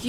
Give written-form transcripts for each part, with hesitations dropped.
Do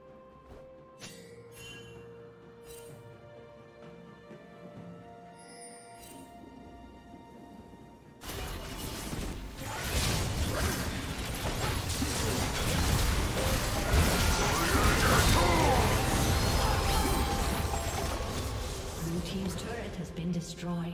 Blue team's turret has been destroyed.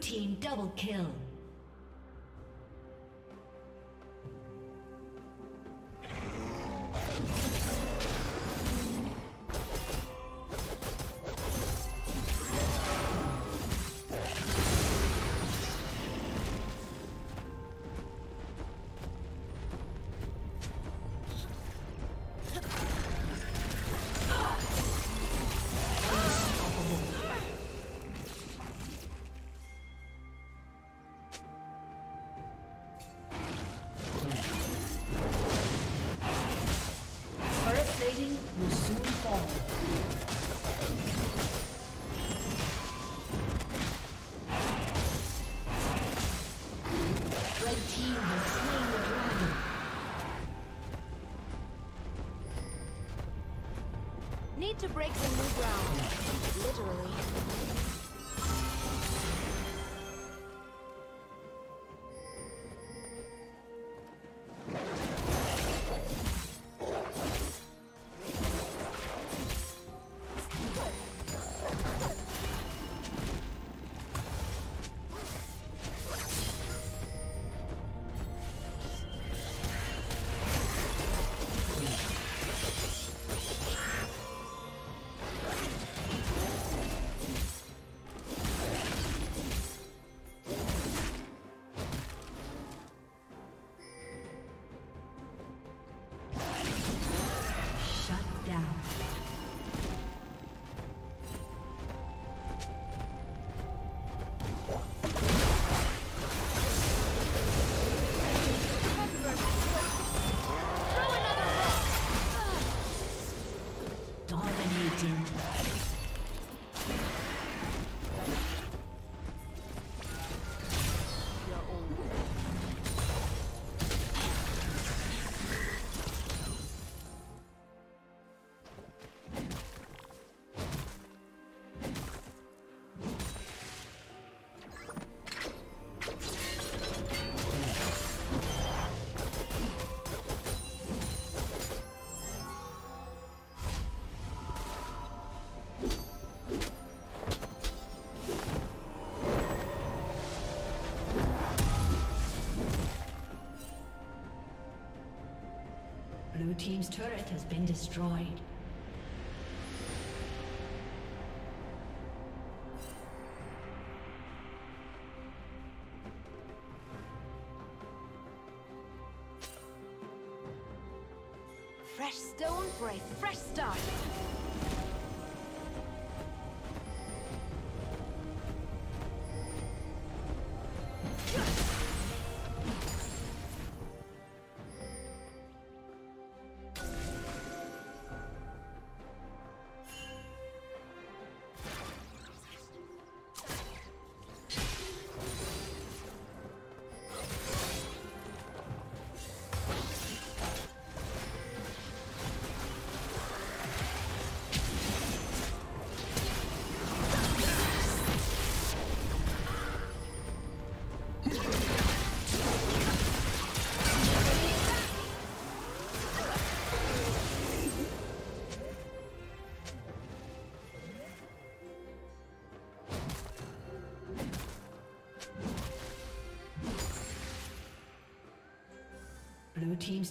Team double kill. Need to break some new ground, literally. Blue team's turret has been destroyed. fresh stone for a fresh start. Blue team's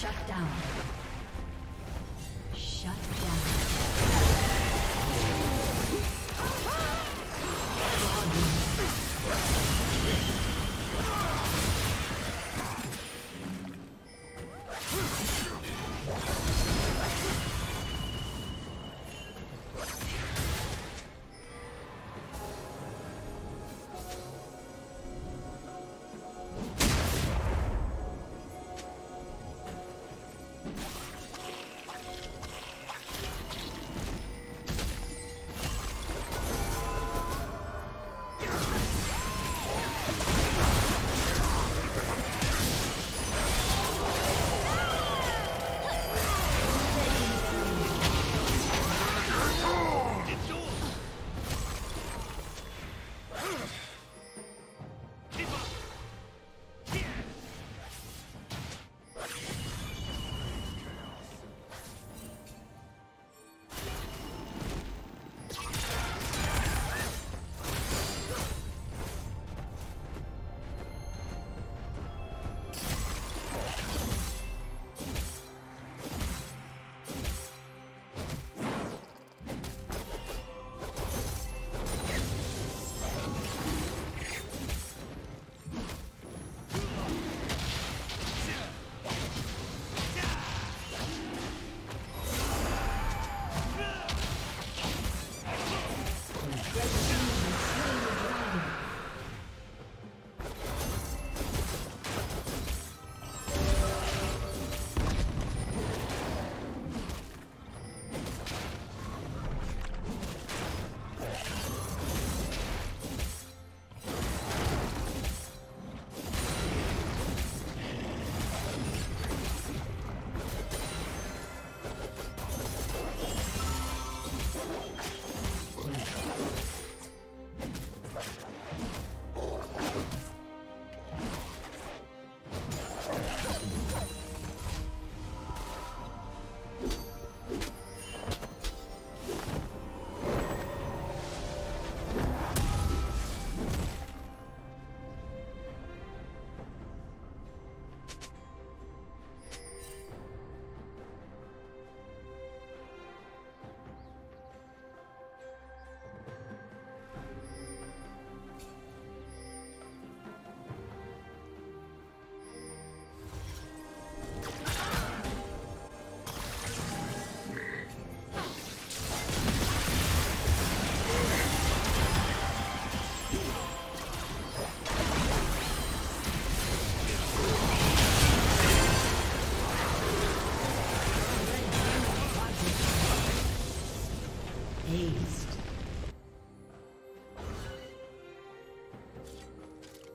Shut down. Shut down.